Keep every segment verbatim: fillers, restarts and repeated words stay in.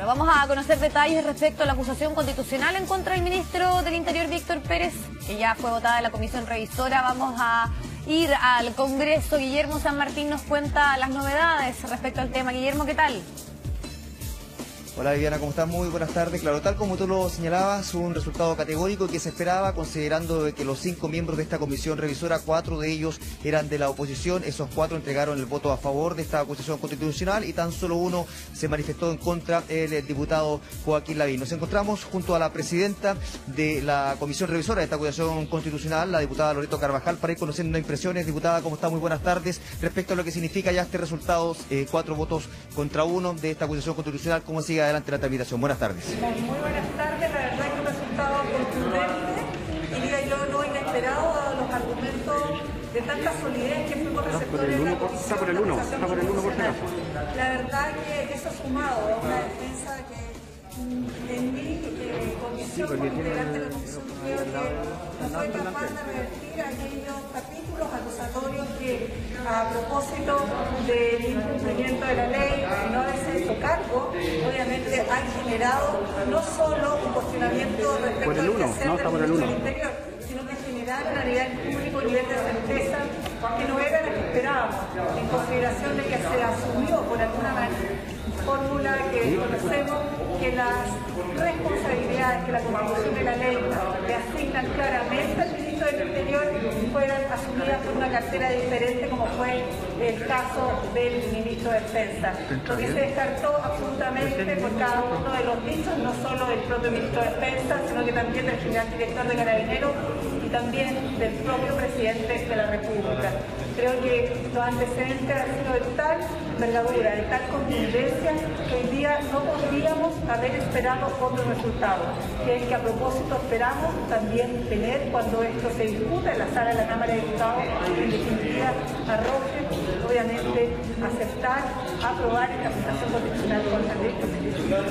Vamos a conocer detalles respecto a la acusación constitucional en contra del ministro del Interior, Víctor Pérez, que ya fue votada en la comisión revisora. Vamos a ir al Congreso. Guillermo San Martín nos cuenta las novedades respecto al tema. Guillermo, ¿qué tal? Hola Viviana, ¿cómo estás? Muy buenas tardes. Claro, tal como tú lo señalabas, un resultado categórico que se esperaba, considerando que los cinco miembros de esta comisión revisora, cuatro de ellos eran de la oposición. Esos cuatro entregaron el voto a favor de esta acusación constitucional y tan solo uno se manifestó en contra, el diputado Joaquín Lavín. Nos encontramos junto a la presidenta de la comisión revisora de esta acusación constitucional, la diputada Loreto Carvajal, para ir conociendo impresiones. Diputada, ¿cómo está? Muy buenas tardes. Respecto a lo que significa ya este resultado, eh, cuatro votos contra uno de esta acusación constitucional, ¿cómo sigue adelante la tramitación? Buenas tardes. Muy buenas tardes, la verdad es que un resultado contundente y diría yo no inesperado, dado los argumentos de tanta solidez que fuimos receptores de la comisión. Está por el uno, está por el uno por caso. La verdad es que eso sumado a una defensa que en mi eh, comisión, por delante de la comisión, creo que no fue capaz de revertir aquellos capítulos acusatorios que a propósito del incumplimiento de la ley, no descenso cargo, obviamente han generado no solo un cuestionamiento respecto al quehacer no, del ministro del Interior, sino que generaron a nivel público un nivel de certeza que no era lo que esperábamos, en consideración de que se asumió por alguna manera fórmula que conocemos, que las responsabilidades que la Constitución y la ley le asignan claramente al ministro del Interior fueran asumidas por una cartera diferente, como fue el caso del ministro de Defensa, porque se descartó absolutamente por cada uno de los dichos, no solo del propio ministro de Defensa, sino que también del general director de Carabineros y también del propio presidente de la República. Creo que los antecedentes han sido de tal envergadura, de tal contundencia, que hoy día no podríamos haber esperado otro resultado, que es el que a propósito esperamos también tener cuando esto se discuta en la sala de la Cámara de Diputados, en definitiva arroje, obviamente, aceptar, aprobar esta acusación constitucional contra el ministro.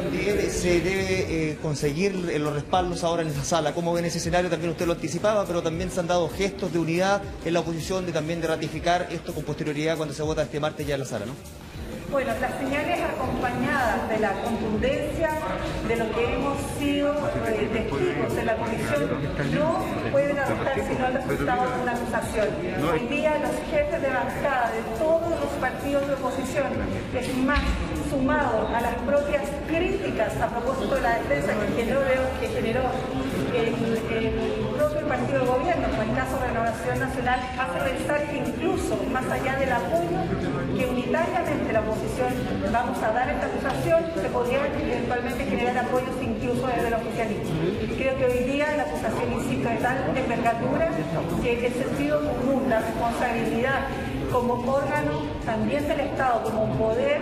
También se debe eh, conseguir los respaldos ahora en esa sala. ¿Cómo ven ese escenario? También usted lo anticipaba, pero también se han dado gestos de unidad en la oposición de también de ratificar esto con posterioridad cuando se vota este martes ya en la sala, ¿no? Bueno, las señales acompañadas de la contundencia de lo que hemos sido eh, testigos de la comisión no pueden aportar sino al resultado de una acusación. Hoy día los jefes de bancada de todos los partidos de oposición, es más, sumado a las propias críticas a propósito de la defensa que generó, que generó el, el propio partido de gobierno, como el caso de Renovación Nacional, hace pensar que incluso más allá del apoyo que unitariamente la oposición vamos a dar a esta acusación, se podría eventualmente generar apoyos incluso desde el oficialismo. Y creo que hoy día la acusación, insisto, de tal envergadura que el sentido común, la responsabilidad como órgano también del Estado, como un poder,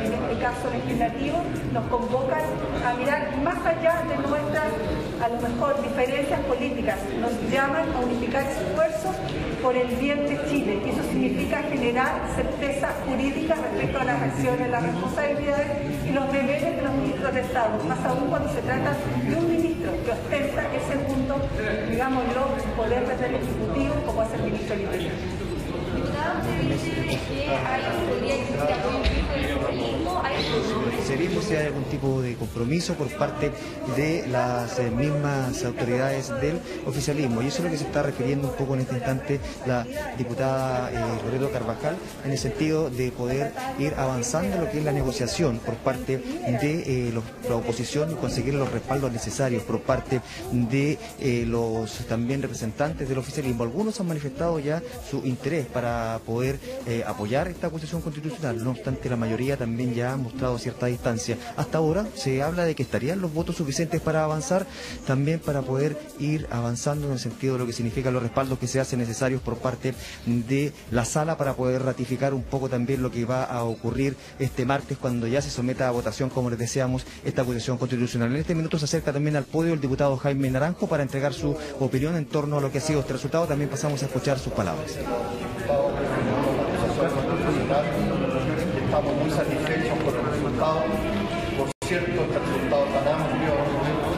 en este caso legislativo, nos convocan a mirar más allá de nuestras, a lo mejor, diferencias políticas. Nos llaman a unificar esfuerzos por el bien de Chile. Eso significa generar certeza jurídica respecto a las acciones, las responsabilidades y los deberes de los ministros de Estado, más aún cuando se trata de un ministro que ostenta ese punto, digámoslo, poder del Ejecutivo, como hace el ministro del Interior. Seguimos si hay algún tipo de compromiso por parte de las mismas autoridades del oficialismo. Y eso es lo que se está refiriendo un poco en este instante la diputada eh, Loreto Carvajal, en el sentido de poder ir avanzando lo que es la negociación por parte de eh, los, la oposición y conseguir los respaldos necesarios por parte de eh, los también representantes del oficialismo. Algunos han manifestado ya su interés para poder eh, apoyar esta acusación constitucional, no obstante la mayoría también ya ha mostrado cierta distancia. Hasta ahora se habla de que estarían los votos suficientes para avanzar, también para poder ir avanzando en el sentido de lo que significan los respaldos que se hacen necesarios por parte de la sala para poder ratificar un poco también lo que va a ocurrir este martes cuando ya se someta a votación, como les deseamos, esta acusación constitucional. En este minuto se acerca también al podio el diputado Jaime Naranjo para entregar su opinión en torno a lo que ha sido este resultado. También pasamos a escuchar sus palabras. Estamos muy satisfechos con el resultado. Por cierto, este resultado tan amplio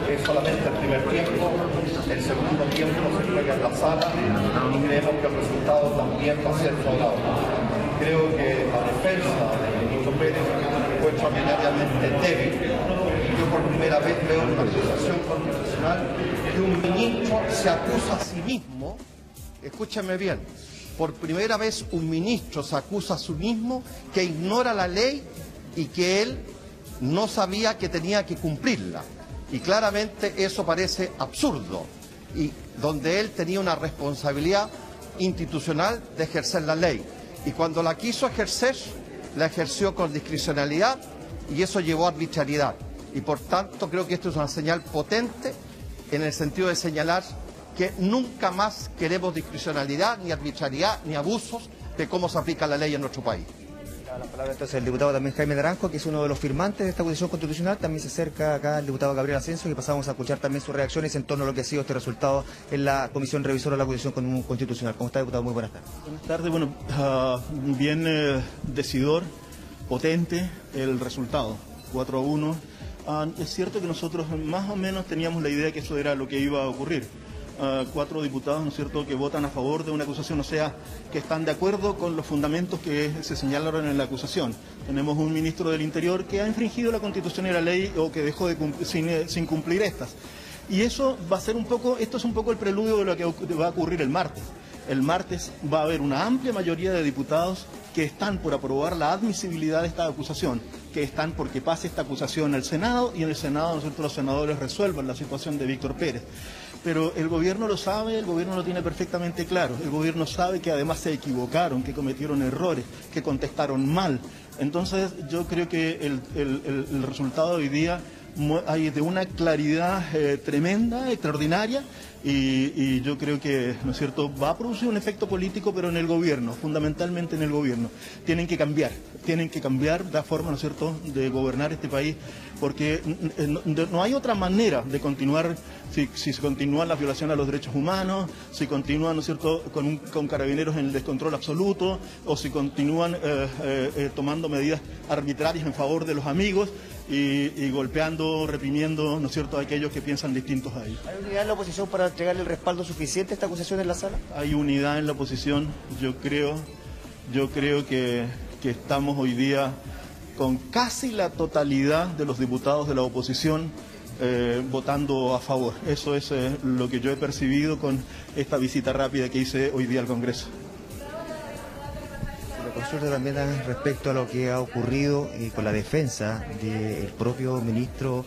es solamente el primer tiempo. El segundo tiempo se juega en la sala y creemos que el resultado también va a ser favorable. Creo que la defensa de Benito Pérez encuentra extraordinariamente débil. Yo por primera vez veo en una acusación constitucional que un ministro se acusa a sí mismo, escúchame bien, por primera vez un ministro se acusa a sí mismo que ignora la ley y que él no sabía que tenía que cumplirla. Y claramente eso parece absurdo, y donde él tenía una responsabilidad institucional de ejercer la ley. Y cuando la quiso ejercer, la ejerció con discrecionalidad y eso llevó a arbitrariedad. Y por tanto creo que esto es una señal potente en el sentido de señalar que nunca más queremos discrecionalidad, ni arbitrariedad, ni abusos de cómo se aplica la ley en nuestro país. La palabra entonces el diputado también Jaime Naranjo, que es uno de los firmantes de esta acusación constitucional. También se acerca acá el diputado Gabriel Ascenso, y pasamos a escuchar también sus reacciones en torno a lo que ha sido este resultado en la Comisión Revisora de la Acusación Constitucional. ¿Cómo está, diputado? Muy buenas tardes. Buenas tardes, bueno, uh, bien eh, decidor, potente el resultado, cuatro a uno. Uh, es cierto que nosotros más o menos teníamos la idea que eso era lo que iba a ocurrir. Uh, cuatro diputados, ¿no es cierto?, que votan a favor de una acusación, o sea, que están de acuerdo con los fundamentos que se señalaron en la acusación. Tenemos un ministro del Interior que ha infringido la Constitución y la ley, o que dejó de cumplir, sin, sin cumplir estas. Y eso va a ser un poco, esto es un poco el preludio de lo que va a ocurrir el martes. El martes va a haber una amplia mayoría de diputados que están por aprobar la admisibilidad de esta acusación, que están porque pase esta acusación al Senado, y en el Senado, ¿no es cierto?, los senadores resuelvan la situación de Víctor Pérez. Pero el gobierno lo sabe, el gobierno lo tiene perfectamente claro. El gobierno sabe que además se equivocaron, que cometieron errores, que contestaron mal. Entonces yo creo que el, el, el, el resultado de hoy día hay de una claridad eh, tremenda, extraordinaria, y, y yo creo que, ¿no es cierto?, va a producir un efecto político, pero en el gobierno, fundamentalmente en el gobierno. Tienen que cambiar, tienen que cambiar la forma, ¿no es cierto?, de gobernar este país, porque no, no hay otra manera de continuar, si, si se continúan las violaciones a los derechos humanos, si continúan, ¿no es cierto?, con, un, con carabineros en el descontrol absoluto, o si continúan eh, eh, eh, tomando medidas arbitrarias en favor de los amigos, Y, y golpeando, reprimiendo, ¿no es cierto?, a aquellos que piensan distintos a ellos. ¿Hay unidad en la oposición para entregarle el respaldo suficiente a esta acusación en la sala? Hay unidad en la oposición, yo creo, yo creo que, que estamos hoy día con casi la totalidad de los diputados de la oposición eh, votando a favor. Eso es eh, lo que yo he percibido con esta visita rápida que hice hoy día al Congreso. Consulta también respecto a lo que ha ocurrido eh, con la defensa del propio ministro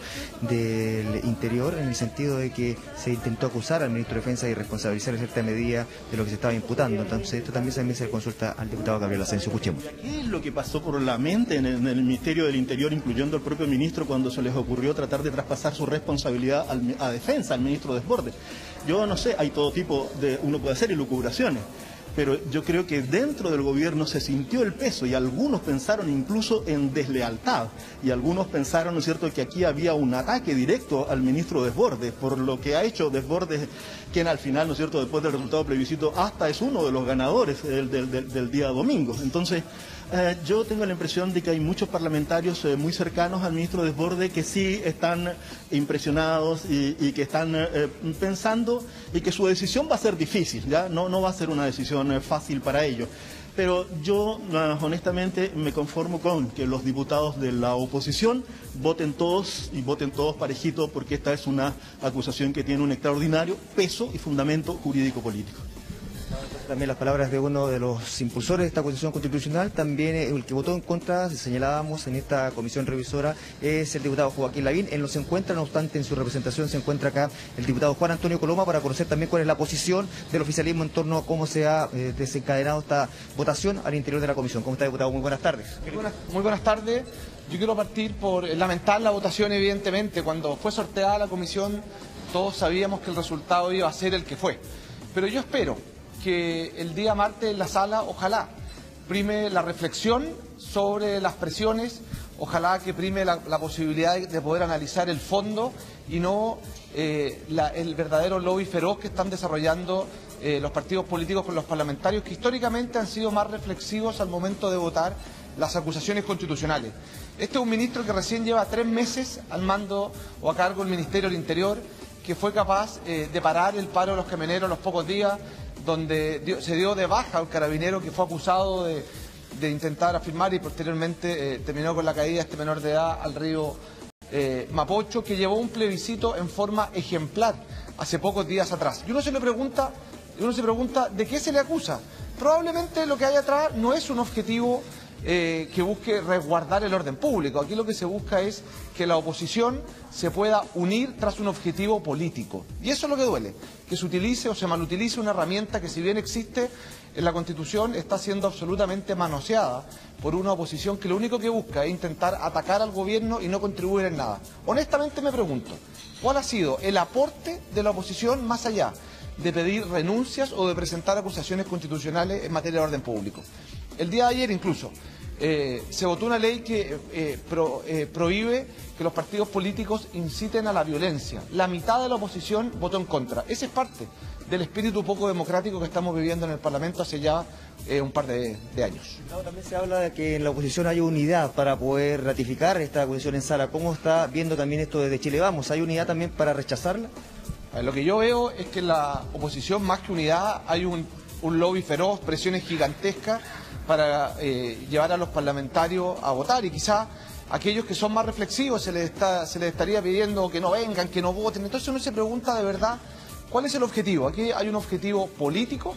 del Interior, en el sentido de que se intentó acusar al ministro de Defensa y responsabilizar en cierta medida de lo que se estaba imputando. Entonces esto también, también se consulta al diputado Gabriel Ascenso. Escuchemos. ¿Qué es lo que pasó por la mente en el, en el Ministerio del Interior, incluyendo al propio ministro, cuando se les ocurrió tratar de traspasar su responsabilidad al, a defensa, al ministro Desbordes? Yo no sé, hay todo tipo de, uno puede hacer elucubraciones, pero yo creo que dentro del gobierno se sintió el peso, y algunos pensaron incluso en deslealtad, y algunos pensaron, ¿no es cierto?, que aquí había un ataque directo al ministro Desbordes, por lo que ha hecho Desbordes, quien al final, ¿no es cierto?, después del resultado plebiscito, hasta es uno de los ganadores del, del, del, del día domingo. Entonces, eh, yo tengo la impresión de que hay muchos parlamentarios eh, muy cercanos al ministro Desbordes que sí están impresionados y, y que están eh, pensando, y que su decisión va a ser difícil, ¿ya? No, no va a ser una decisión fácil para ello. Pero yo honestamente me conformo con que los diputados de la oposición voten todos, y voten todos parejitos, porque esta es una acusación que tiene un extraordinario peso y fundamento jurídico-político. También las palabras de uno de los impulsores de esta acusación constitucional, también el que votó en contra, señalábamos en esta comisión revisora, es el diputado Joaquín Lavín. Él no se encuentra, no obstante en su representación se encuentra acá el diputado Juan Antonio Coloma, para conocer también cuál es la posición del oficialismo en torno a cómo se ha eh, desencadenado esta votación al interior de la comisión. ¿Cómo está, diputado? Muy buenas tardes. Muy buenas, muy buenas tardes. Yo quiero partir por lamentar la votación, evidentemente. Cuando fue sorteada la comisión, todos sabíamos que el resultado iba a ser el que fue. Pero yo espero que el día martes en la sala, ojalá, prime la reflexión sobre las presiones, ojalá que prime la, la posibilidad de, de poder analizar el fondo, y no eh, la, el verdadero lobby feroz que están desarrollando eh, los partidos políticos con los parlamentarios, que históricamente han sido más reflexivos al momento de votar las acusaciones constitucionales. Este es un ministro que recién lleva tres meses al mando o a cargo del Ministerio del Interior, que fue capaz eh, de parar el paro de los camioneros a los pocos días, donde dio, se dio de baja a un carabinero que fue acusado de, de intentar afirmar y posteriormente eh, terminó con la caída este menor de edad al río eh, Mapocho, que llevó un plebiscito en forma ejemplar hace pocos días atrás. Y uno se le pregunta, uno se pregunta ¿de qué se le acusa? Probablemente lo que hay atrás no es un objetivo eh, que busque resguardar el orden público. Aquí lo que se busca es que la oposición se pueda unir tras un objetivo político. Y eso es lo que duele, que se utilice o se malutilice una herramienta que, si bien existe en la Constitución, está siendo absolutamente manoseada por una oposición que lo único que busca es intentar atacar al gobierno y no contribuir en nada. Honestamente me pregunto, ¿cuál ha sido el aporte de la oposición más allá de pedir renuncias o de presentar acusaciones constitucionales en materia de orden público? El día de ayer incluso eh, se votó una ley que eh, pro, eh, prohíbe que los partidos políticos inciten a la violencia. La mitad de la oposición votó en contra. Esa es parte del espíritu poco democrático que estamos viviendo en el Parlamento hace ya eh, un par de, de años. Claro, también se habla de que en la oposición hay unidad para poder ratificar esta acusación en sala. ¿Cómo está viendo también esto desde Chile Vamos? ¿Hay unidad también para rechazarla? Lo que yo veo es que en la oposición, más que unidad, hay un, un lobby feroz, presiones gigantescas para eh, llevar a los parlamentarios a votar, y quizá a aquellos que son más reflexivos se les, está, se les estaría pidiendo que no vengan, que no voten. Entonces uno se pregunta de verdad cuál es el objetivo. Aquí hay un objetivo político,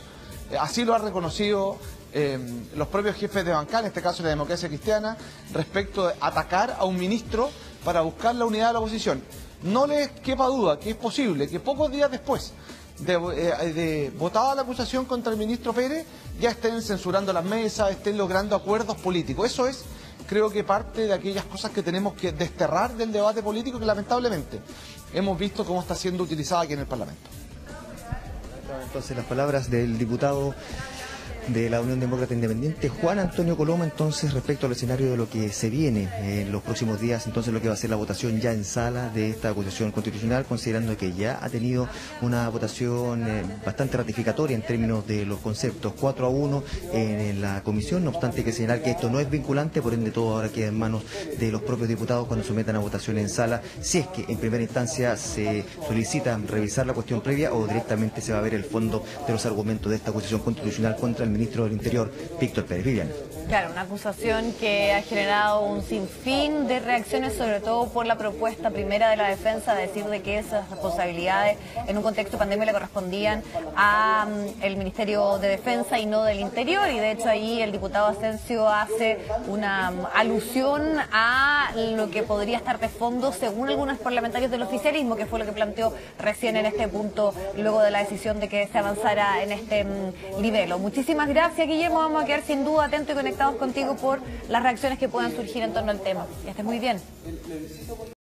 eh, así lo han reconocido eh, los propios jefes de bancada, en este caso la Democracia Cristiana, respecto de atacar a un ministro para buscar la unidad de la oposición. No les quepa duda que es posible que pocos días después de, de, de votada la acusación contra el ministro Pérez ya estén censurando las mesas, estén logrando acuerdos políticos. Eso es, creo que, parte de aquellas cosas que tenemos que desterrar del debate político, que lamentablemente hemos visto cómo está siendo utilizada aquí en el Parlamento. Entonces, las palabras del diputado de la Unión Demócrata Independiente, Juan Antonio Coloma, entonces, respecto al escenario de lo que se viene en los próximos días, entonces lo que va a ser la votación ya en sala de esta acusación constitucional, considerando que ya ha tenido una votación eh, bastante ratificatoria en términos de los conceptos, cuatro a uno en, en la comisión. No obstante, hay que señalar que esto no es vinculante, por ende todo ahora queda en manos de los propios diputados cuando sometan a votación en sala, si es que en primera instancia se solicita revisar la cuestión previa o directamente se va a ver el fondo de los argumentos de esta acusación constitucional contra el ministro del Interior, Víctor Pérez. Viviana. Claro, una acusación que ha generado un sinfín de reacciones, sobre todo por la propuesta primera de la defensa de decir de que esas responsabilidades en un contexto de pandemia le correspondían al Ministerio de Defensa y no del Interior, y de hecho ahí el diputado Ascenso hace una alusión a lo que podría estar de fondo según algunos parlamentarios del oficialismo, que fue lo que planteó recién en este punto luego de la decisión de que se avanzara en este nivel. Muchísimas Muchísimas gracias, Guillermo. Vamos a quedar sin duda atentos y conectados contigo por las reacciones que puedan surgir en torno al tema. Que estés muy bien.